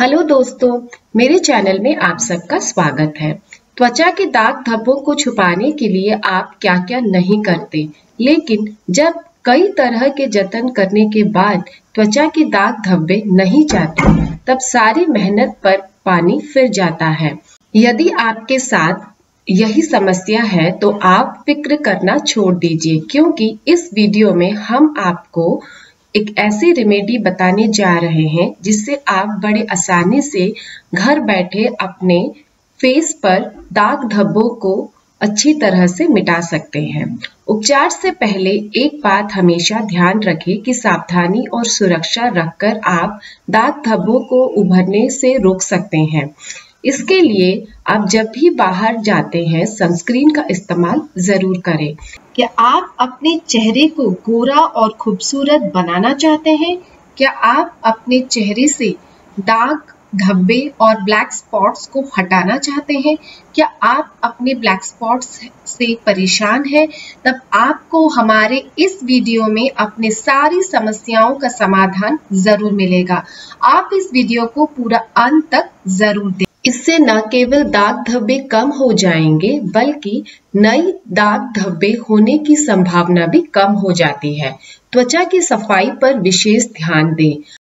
Hello दोस्तों, मेरे channel में आप सबका स्वागत है। त्वचा के दाग धब्बों को छुपाने के लिए आप क्या क्या नहीं करते, लेकिन जब कई तरह के जतन करने के बाद त्वचा के दाग धब्बे नहीं जाते तब सारी मेहनत पर पानी फिर जाता है। यदि आपके साथ यही समस्या है तो आप फिक्र करना छोड़ दीजिए, क्योंकि इस वीडियो में हम आपको एक ऐसी रेमेडी बताने जा रहे हैं जिससे आप बड़े आसानी से घर बैठे अपने फेस पर दाग धब्बों को अच्छी तरह से मिटा सकते हैं। उपचार से पहले एक बात हमेशा ध्यान रखें कि सावधानी और सुरक्षा रखकर आप दाग धब्बों को उभरने से रोक सकते हैं। इसके लिए आप जब भी बाहर जाते हैं सनस्क्रीन का इस्तेमाल जरूर करें। क्या आप अपने चेहरे को गोरा और खूबसूरत बनाना चाहते हैं? क्या आप अपने चेहरे से दाग धब्बे और ब्लैक स्पॉट्स को हटाना चाहते हैं? क्या आप अपने ब्लैक स्पॉट्स से परेशान हैं? तब आपको हमारे इस वीडियो में अपने सारी समस्याओं का समाधान जरूर मिलेगा। आप इस वीडियो को पूरा अंत तक जरूर देखें। इससे न केवल दाग धब्बे कम हो जाएंगे बल्कि नई दाग धब्बे होने की संभावना भी कम हो जाती है। त्वचा की सफाई पर विशेष ध्यान दें।